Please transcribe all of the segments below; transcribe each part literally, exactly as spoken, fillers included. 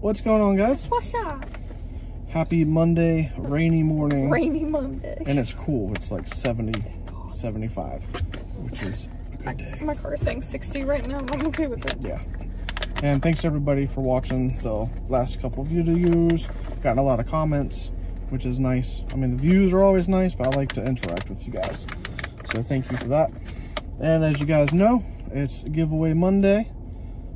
What's going on, guys? What's up? Happy Monday, rainy morning. Rainy Monday. And it's cool. It's like seventy, seventy-five, which is a good day. My car is saying sixty right now. I'm okay with it. Yeah. And thanks everybody for watching the last couple of videos. Gotten a lot of comments, which is nice. I mean, the views are always nice, but I like to interact with you guys. So thank you for that. And as you guys know, it's giveaway Monday.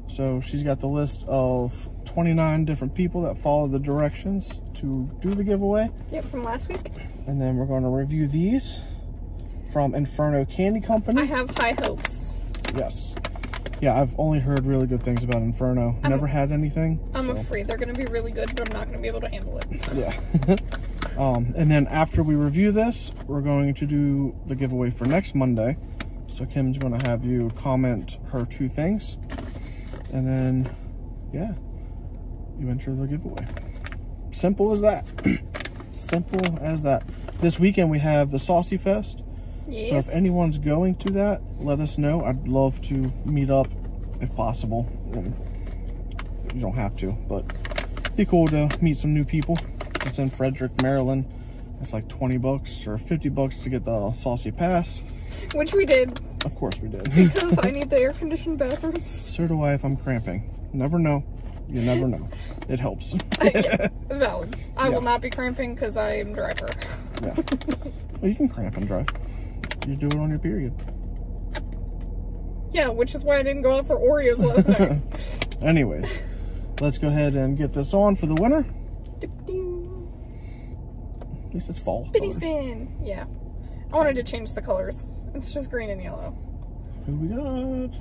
So she's got the list of twenty-nine different people that follow the directions to do the giveaway. Yep, from last week. And then we're going to review these from Inferno Candy Company. I have high hopes. Yes. Yeah, I've only heard really good things about Inferno. I'm, Never had anything. I'm so. afraid they're going to be really good, but I'm not going to be able to handle it. Yeah. um, and then after we review this, we're going to do the giveaway for next Monday. So Kim's going to have you comment her two things. And then, yeah, you enter the giveaway. Simple as that. Simple as that. This weekend we have the Saucy Fest. Yes. So if anyone's going to that, let us know. I'd love to meet up if possible. And you don't have to, but it'd be cool to meet some new people. It's in Frederick, Maryland. It's like twenty bucks or fifty bucks to get the Saucy Pass. Which we did. Of course we did. Because I need the air-conditioned bathrooms. So do I if I'm cramping. Never know. You never know. It helps. I, yeah, valid. I yeah. will not be cramping because I am driver. Yeah. Well, you can cramp and drive. You do it on your period. Yeah, which is why I didn't go out for Oreos last night. Anyways, let's go ahead and get this on for the winner. At least it's fall. Spitty colors. Spin. Yeah. I wanted to change the colors. It's just green and yellow. Who we got?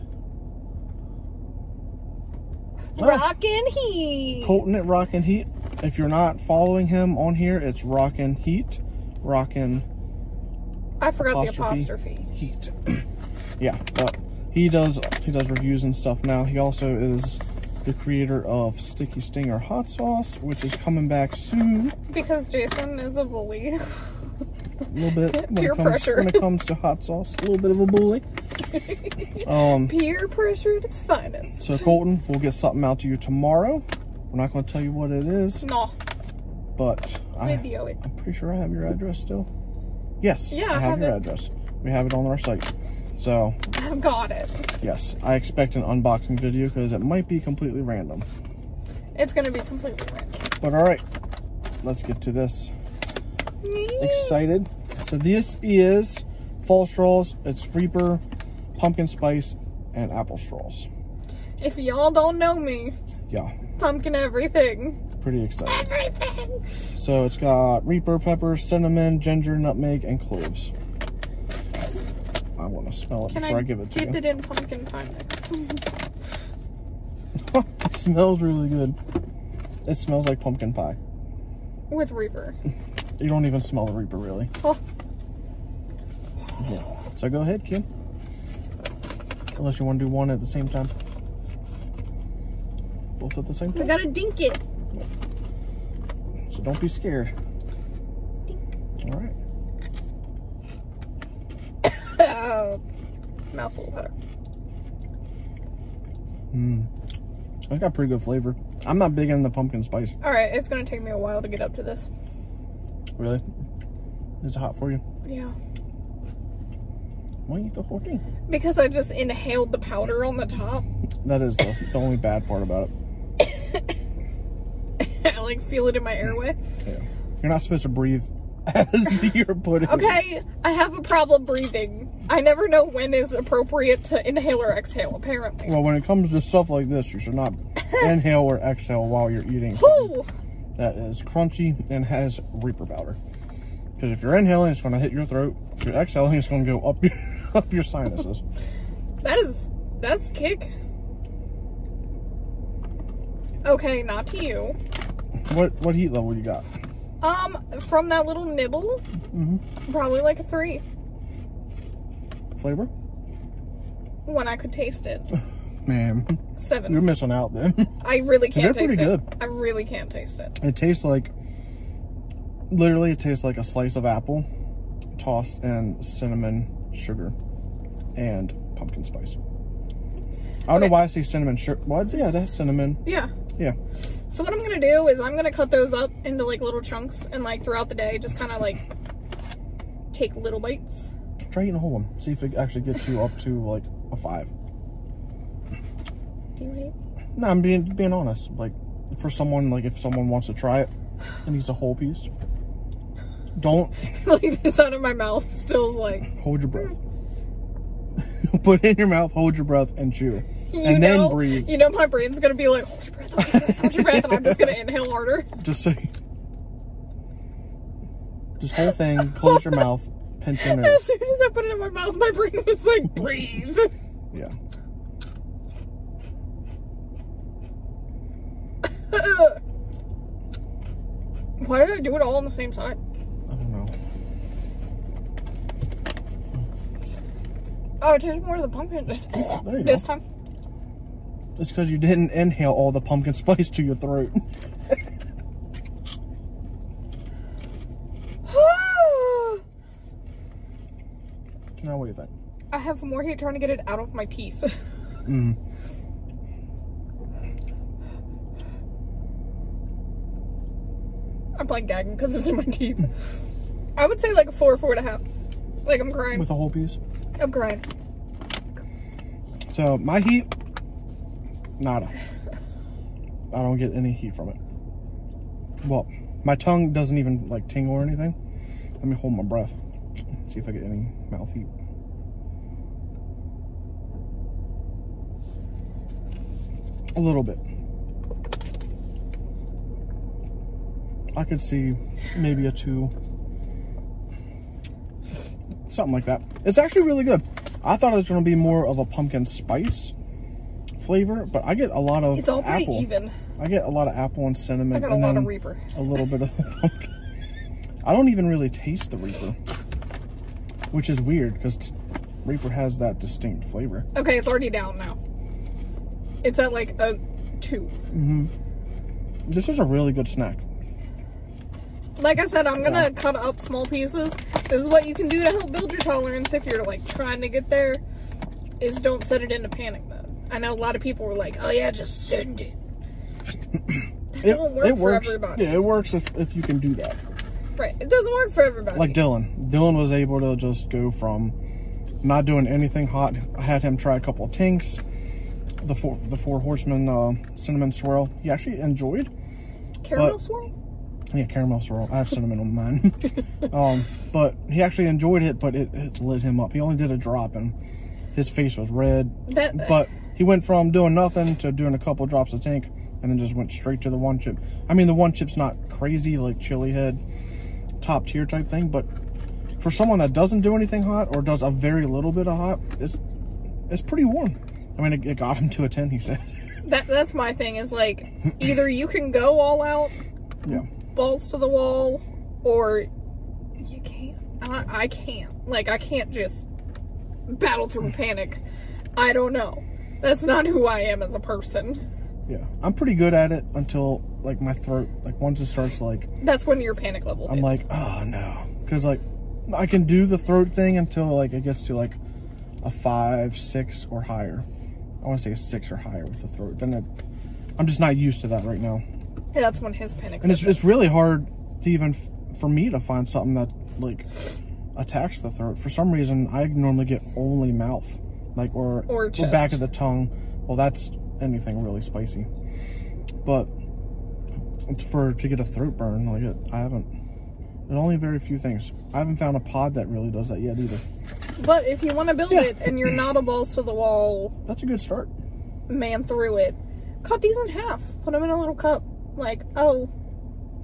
Oh. Rockin' Heat. Colton at Rockin' Heat. If you're not following him on here, it's Rockin' Heat. Rockin'. I forgot apostrophe. the apostrophe. Heat. Yeah, but he does he does reviews and stuff now. He also is the creator of Sticky Stinger Hot Sauce, which is coming back soon. Because Jason is a bully. A little bit when peer it comes, pressure when it comes to hot sauce. A little bit of a bully. Um, peer pressure at its finest. So Colton, we'll get something out to you tomorrow. We're not going to tell you what it is. No. But I, Video it. I'm pretty sure I have your address still. Yes, yeah, I have, have your it. address. We have it on our site. So I've got it. Yes, I expect an unboxing video because it might be completely random. It's going to be completely random. But all right, let's get to this. Me. Excited. So this is fall straws. It's Reaper, pumpkin spice, and apple straws. If y'all don't know me, yeah, pumpkin everything. Pretty exciting. Everything. So it's got Reaper, pepper, cinnamon, ginger, nutmeg, and cloves. I want to smell it Can before I, I give it to you. Dip it in pumpkin pie mix. It smells really good. It smells like pumpkin pie. With Reaper. You don't even smell the Reaper, really. Oh. Yeah. So go ahead, Kim. Unless you want to do one at the same time. Both at the same time. We gotta dink it. So don't be scared. Alright. Oh, mouthful of butter. Mmm. That's got pretty good flavor. I'm not big into the pumpkin spice. Alright, it's gonna take me a while to get up to this. Really? Is it hot for you? Yeah. Why don't you eat the whole thing? Because I just inhaled the powder on the top. That is the, the only bad part about it. I like feel it in my airway. Yeah. You're not supposed to breathe as you're putting it. Okay, I have a problem breathing. I never know when is appropriate to inhale or exhale, apparently. Well, when it comes to stuff like this, you should not inhale or exhale while you're eating. Ooh. That is crunchy and has Reaper powder. Because if you're inhaling, it's going to hit your throat. If you're exhaling, it's going to go up your, up your sinuses. That is, that's kick. Okay, not to you. What what heat level you got? Um, from that little nibble, mm-hmm. probably like a three. Flavor? When I could taste it. Man. Seven. You're missing out then. I really can't taste it. They're pretty good. I really can't taste it. It tastes like, literally it tastes like a slice of apple tossed in cinnamon, sugar, and pumpkin spice. I don't okay. know why I see cinnamon sugar. What? Yeah, that's cinnamon. Yeah. Yeah. So what I'm going to do is I'm going to cut those up into like little chunks and like throughout the day, just kind of like take little bites. Try eating a whole one. See if it actually gets you up to like a five. Do you hate? No, I'm being being honest. Like for someone, like if someone wants to try it and eats a whole piece, don't. Like the sound of my mouth still is like. Hold your breath. Put it in your mouth, hold your breath, and chew. You and know, then breathe. You know my brain's going to be like, hold your breath, hold your breath, hold your breath, and I'm just going to inhale harder. Just say, just whole thing, close your mouth, pinch your nose. As soon as I put it in my mouth, my brain was like, breathe. Yeah. Why did I do it all on the same side? I don't know. Oh, it tastes more of the pumpkin this, this time. It's because you didn't inhale all the pumpkin spice to your throat. Now, what do you think? I have more heat trying to get it out of my teeth. mm. I'm like gagging because it's in my teeth. I would say like a four, four and a half. Like I'm crying. With a whole piece? I'm crying. So my heat, nada. I don't get any heat from it. Well, my tongue doesn't even like tingle or anything. Let me hold my breath. See if I get any mouth heat. A little bit. I could see maybe a two. Something like that. It's actually really good. I thought it was going to be more of a pumpkin spice flavor, but I get a lot of apple. It's all pretty apple. even. I get a lot of apple and cinnamon. I got a lot of Reaper. A little bit of pumpkin. I don't even really taste the Reaper, which is weird because Reaper has that distinct flavor. Okay, it's already down now. It's at like a two. Mm-hmm. This is a really good snack. Like I said, I'm going to yeah. cut up small pieces. This is what you can do to help build your tolerance if you're, like, trying to get there, is don't set it into panic mode. I know a lot of people were like, oh, yeah, just send it. That it don't work it works. for everybody. Yeah, it works if, if you can do that. Right. It doesn't work for everybody. Like Dylan. Dylan was able to just go from not doing anything hot. I had him try a couple of tinks, the four, the four horsemen uh, cinnamon swirl. He actually enjoyed. Caramel swirl? Yeah, caramel swirl. I have cinnamon on mine. Um, but he actually enjoyed it, but it, it lit him up. He only did a drop, and his face was red. That, but he went from doing nothing to doing a couple drops of tank, and then just went straight to the one chip. I mean, the one chip's not crazy, like chili head, top tier type thing, but for someone that doesn't do anything hot or does a very little bit of hot, it's, it's pretty warm. I mean, it, it got him to a ten, he said. That, that's my thing, is like, either you can go all out. Yeah. Balls to the wall, or you can't. I, I can't. Like, I can't just battle through panic. I don't know. That's not who I am as a person. Yeah. I'm pretty good at it until, like, my throat, like, once it starts, like... That's when your panic level I'm hits. Like, oh, no. Because, like, I can do the throat thing until, like, it gets to, like, a five, six, or higher. I want to say a six or higher with the throat. Then it, I'm just not used to that right now. Yeah, that's when his panic. And it's, it's really hard to even, for me to find something that, like, attacks the throat. For some reason, I normally get only mouth, like, or, or, or back of the tongue. Well, that's anything really spicy. But for, to get a throat burn, like, it, I haven't. There's only very few things. I haven't found a pod that really does that yet either. But if you want to build yeah. it and you're not a balls to the wall. That's a good start. Man through it. Cut these in half. Put them in a little cup. Like, oh,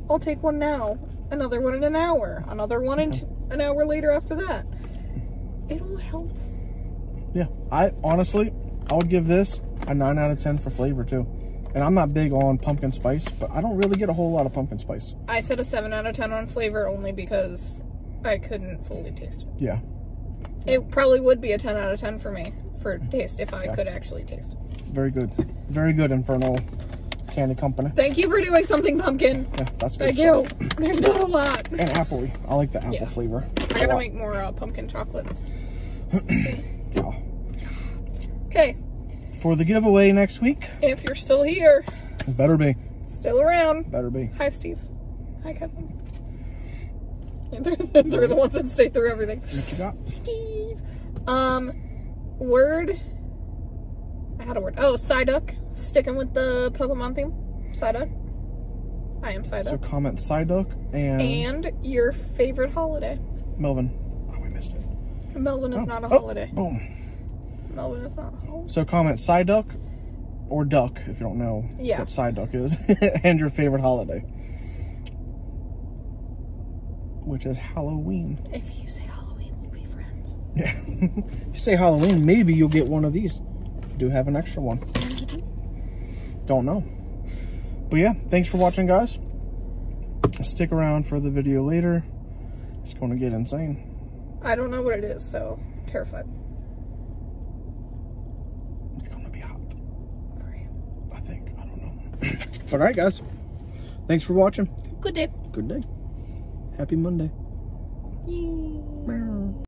I'll take one now, another one in an hour, another one in yeah. an hour later after that. It all helps. Yeah, I honestly, I would give this a nine out of ten for flavor, too. And I'm not big on pumpkin spice, but I don't really get a whole lot of pumpkin spice. I said a seven out of ten on flavor only because I couldn't fully taste it. Yeah. It probably would be a ten out of ten for me for taste if I yeah. could actually taste it. Very good. Very good, Inferno Candy Company. Thank you for doing something pumpkin. Yeah, that's good. Thank stuff. you. There's not a lot. And appley. I like the apple yeah. flavor. I gotta make more uh, pumpkin chocolates. Okay. Oh. Okay. for the giveaway next week. If you're still here. Better be. Still around. Better be. Hi, Steve. Hi, Kevin. They're, they're the ones that stay through everything. What you got? Steve. Um, word. I had a word. Oh, Psyduck. Sticking with the Pokemon theme. Psyduck. I am Psyduck. So comment Psyduck and... And your favorite holiday. Melvin. Oh, we missed it. Melvin is oh. not a oh. holiday. Boom. Melvin is not a holiday. So comment Psyduck or Duck, if you don't know yeah. what Psyduck is, and your favorite holiday. Which is Halloween. If you say Halloween, we'll be friends. Yeah. If you say Halloween, maybe you'll get one of these. I do have an extra one. Mm-hmm. Don't know. But yeah, thanks for watching, guys. Stick around for the video later. It's going to get insane. I don't know what it is, so I'm terrified. It's going to be hot. For you. I think. I don't know. But all right, guys. Thanks for watching. Good day. Good day. Happy Monday. Yay.